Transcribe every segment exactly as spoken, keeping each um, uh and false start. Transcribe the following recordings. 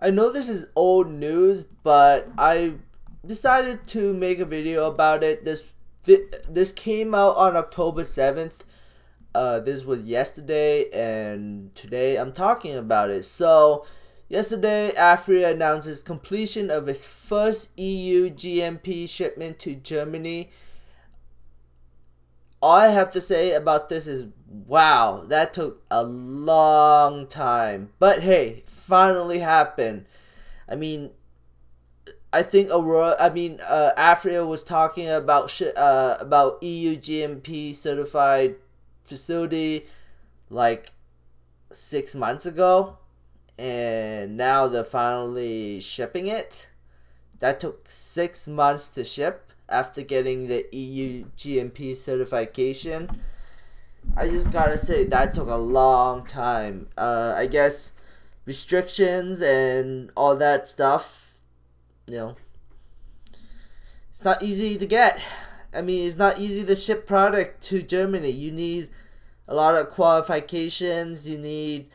I know this is old news, but I decided to make a video about it. This this came out on October seventh. Uh, this was yesterday, and today I'm talking about it. So, yesterday, Aphria announces completion of its first E U G M P shipment to Germany. All I have to say about this is, wow, that took a long time. But hey, finally happened. I mean, I think Aurora, I mean, uh, Aphria was talking about sh uh, about E U G M P certified facility like six months ago, and now they're finally shipping it. That took six months to ship. After getting the E U G M P certification, I just gotta say that took a long time. Uh, I guess restrictions and all that stuff, you know, it's not easy to get. I mean, it's not easy to ship product to Germany. You need a lot of qualifications. You need,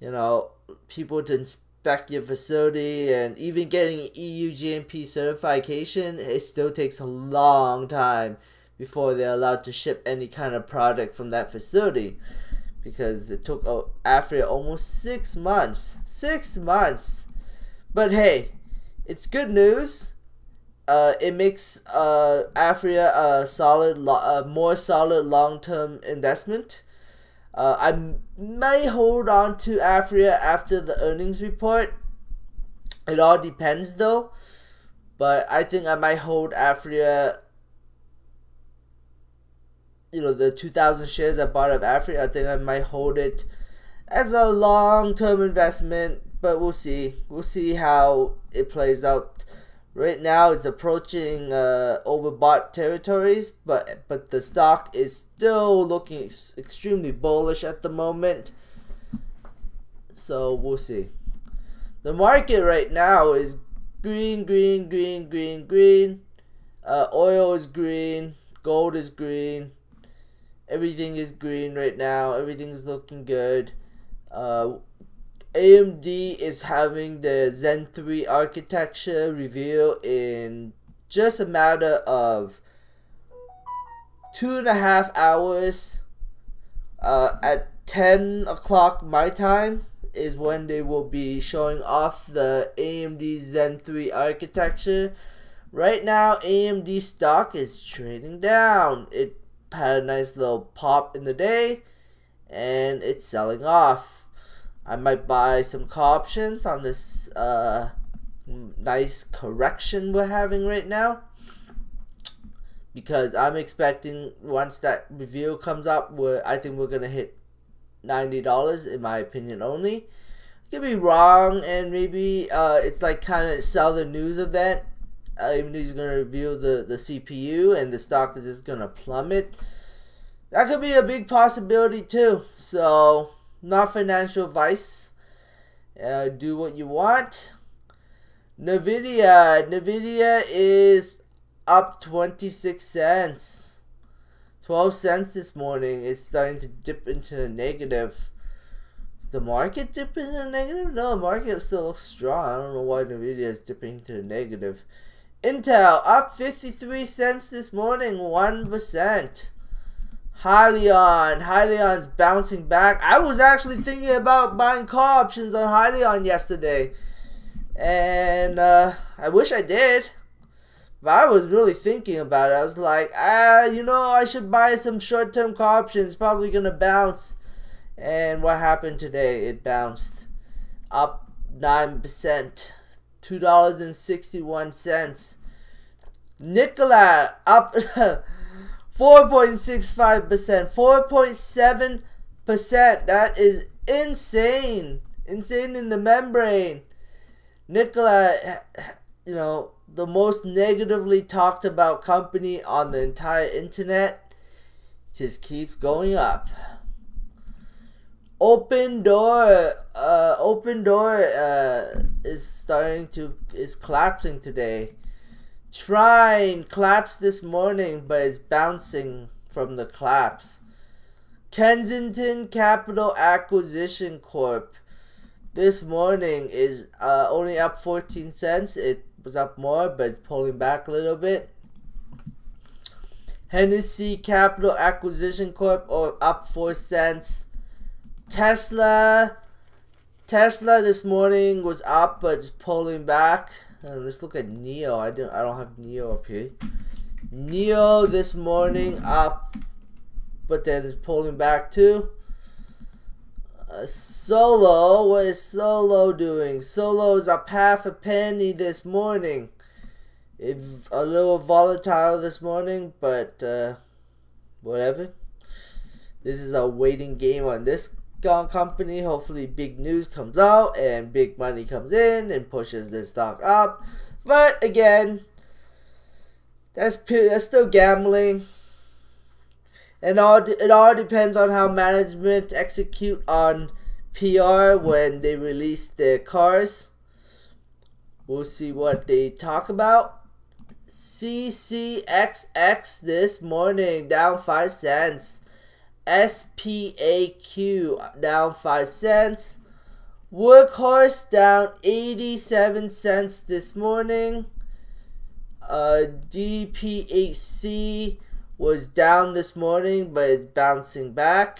you know, people to inspect your facility, and even getting E U G M P certification, it still takes a long time before they're allowed to ship any kind of product from that facility, because it took Aphria almost six months. Six months! But hey, it's good news. Uh, it makes uh, Aphria a solid, lo a more solid long-term investment. Uh, I may hold on to Aphria after the earnings report. It all depends though. But I think I might hold Aphria. You know, the two thousand shares I bought of Aphria, I think I might hold it as a long-term investment. But we'll see. We'll see how it plays out. Right now it's approaching uh, overbought territories, but but the stock is still looking ex extremely bullish at the moment. So we'll see. The market right now is green, green, green, green, green. Uh, oil is green, gold is green. Everything is green right now. Everything's looking good. Uh, A M D is having the Zen three architecture reveal in just a matter of two and a half hours. Uh, at ten o'clock my time is when they will be showing off the A M D Zen three architecture. Right now, A M D stock is trading down. It had a nice little pop in the day, and it's selling off. I might buy some call options on this uh, nice correction we're having right now, because I'm expecting once that reveal comes up, where I think we're gonna hit ninety dollars in my opinion only. I could be wrong, and maybe uh, it's like kind of sell the news event. Uh, A M D's gonna reveal the the C P U, and the stock is just gonna plummet. That could be a big possibility too. So. Not financial advice. Uh, do what you want. Nvidia. Nvidia is up twenty-six cents. twelve cents this morning. It's starting to dip into the negative. Is the market dipping into the negative? No, the market still looks strong. I don't know why Nvidia is dipping into the negative. Intel up fifty-three cents this morning. one percent. Hyloan. Hyloan's bouncing back. I was actually thinking about buying call options on Hyloan yesterday. And uh, I wish I did. But I was really thinking about it. I was like, ah, you know, I should buy some short-term call options. Probably going to bounce. And what happened today? It bounced up nine percent. two dollars and sixty-one cents. Nikola up... four point six five percent, four point seven percent. That is insane. Insane in the membrane. Nikola, you know, the most negatively talked about company on the entire internet, just keeps going up. Open door, uh, open door uh, is starting to, is collapsing today. Trine collapsed this morning, but it's bouncing from the collapse. Kensington Capital Acquisition Corp. this morning is uh, only up fourteen cents. It was up more, but it's pulling back a little bit. Hennessy Capital Acquisition Corp, or up four cents. Tesla. Tesla this morning was up, but it's pulling back. And let's look at Neo. I don't. I don't have Neo up here. Neo this morning up, but then it's pulling back too. Uh, Solo. What is Solo doing? Solo is up half a penny this morning. It's a little volatile this morning, but uh, whatever. This is a waiting game on this company. Hopefully big news comes out and big money comes in and pushes this stock up. But again, that's that's still gambling, and all it all depends on how management execute on P R when they release their cars. We'll see what they talk about. C C X X this morning down five cents. S P A Q down five cents. Workhorse down eighty-seven cents this morning. uh, D P H C was down this morning, but it's bouncing back.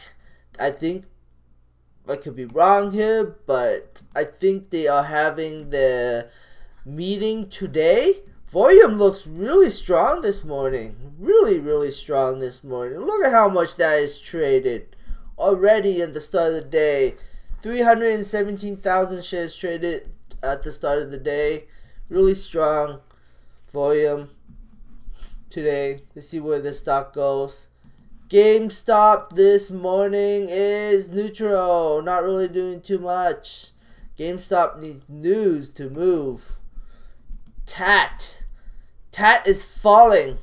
I think I could be wrong here, but I think they are having their meeting today. Volume looks really strong this morning. Really, really strong this morning. Look at how much that is traded already at the start of the day. three hundred seventeen thousand shares traded at the start of the day. Really strong volume today. Let's see where this stock goes. GameStop this morning is neutral. Not really doing too much. GameStop needs news to move. T A T. T A T is falling.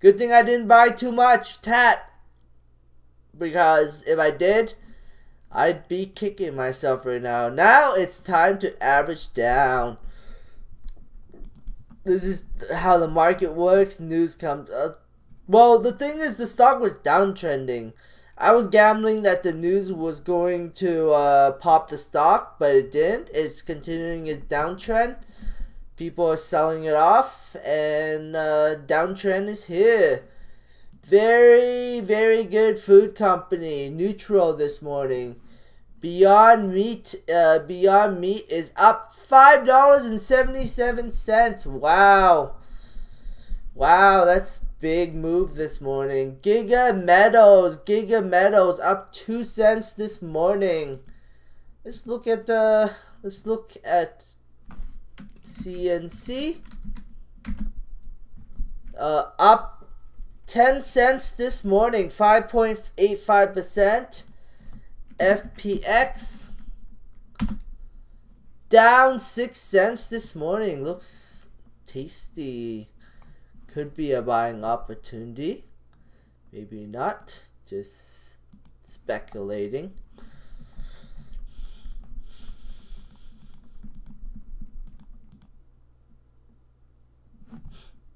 Good thing I didn't buy too much T A T, because if I did, I'd be kicking myself right now. Now it's time to average down. This is how the market works. News comes up. Well, the thing is, the stock was downtrending. I was gambling that the news was going to uh, pop the stock, but it didn't. It's continuing its downtrend. People are selling it off, and uh, downtrend is here. Very, very good food company, neutral this morning. Beyond Meat, uh, Beyond Meat is up five dollars and seventy-seven cents. Wow, wow, that's big move this morning. Giga Meadows, Giga Meadows up two cents this morning. Let's look at uh, let's look at C N C. Uh, up ten cents this morning, five point eight five percent. F P X down six cents this morning. Looks tasty. Could be a buying opportunity. Maybe not. Just speculating.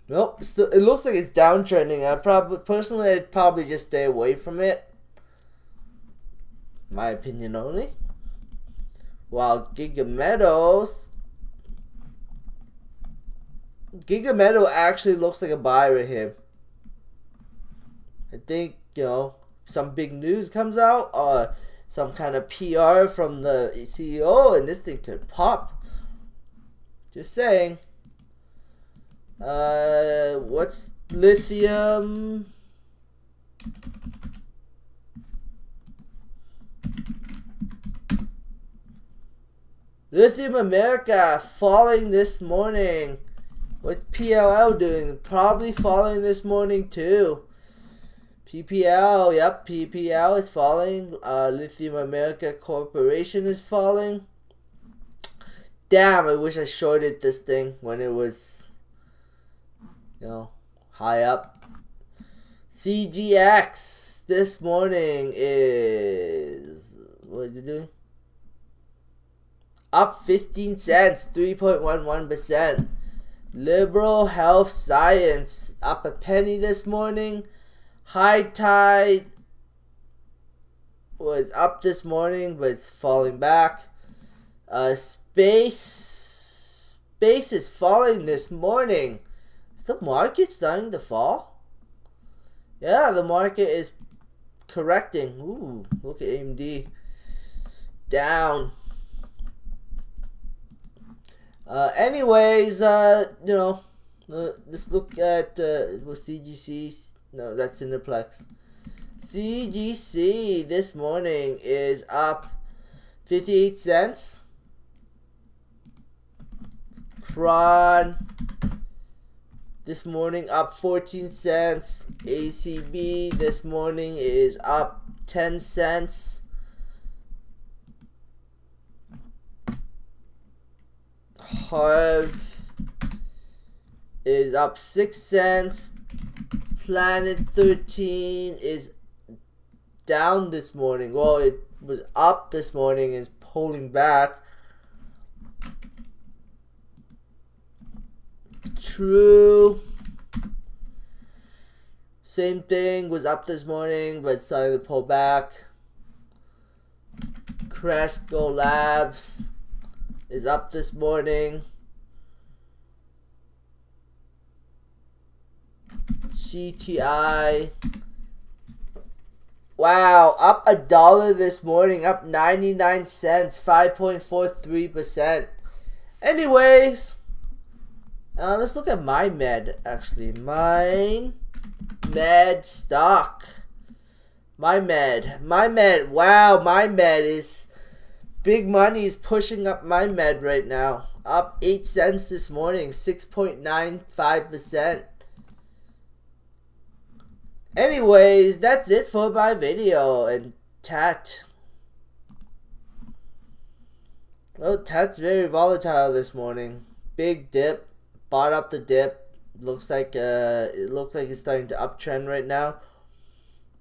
Nope. Still, it looks like it's downtrending. I probably personally, I'd probably just stay away from it. My opinion only. While Giga Meadows. Giga Meadow actually looks like a buy right here. I think, you know, some big news comes out or some kind of P R from the C E O, and this thing could pop. Just saying. Uh, what's Lithium? Lithium America falling this morning. What's P L L doing? Probably falling this morning too. P P L, yep, P P L is falling. Uh, Lithium America Corporation is falling. Damn, I wish I shorted this thing when it was, you know, high up. C G X this morning is, what is it doing? Up fifteen cents, three point one one percent. Liberal Health Science up a penny this morning. High Tide was up this morning, but it's falling back. Uh, space, space is falling this morning. Is the market starting to fall? Yeah, the market is correcting. Ooh, look at A M D. Down. Uh, anyways, uh, you know, uh, let's look at uh, what C G C. No, that's Cineplex. C G C this morning is up fifty-eight cents. Trine this morning up fourteen cents. A C B this morning is up ten cents. Harv is up six cents. Planet thirteen is down this morning. Well, it was up this morning, is pulling back. True. Same thing, was up this morning, but starting to pull back. Cresco Labs is up this morning. C T I. Wow, up a dollar this morning, up ninety-nine cents, five point four three percent. Anyways, uh, let's look at my med actually. My med stock. My med. My med. Wow, my med is big money is pushing up my med right now. Up eight cents this morning, six point nine five percent. Anyways, that's it for my video, and Tat. Well, Tat's very volatile this morning. Big dip, bought up the dip. Looks like uh, it looks like it's starting to uptrend right now.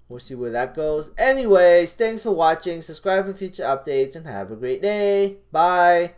We'll see where that goes. Anyways, thanks for watching. Subscribe for future updates, and have a great day. Bye.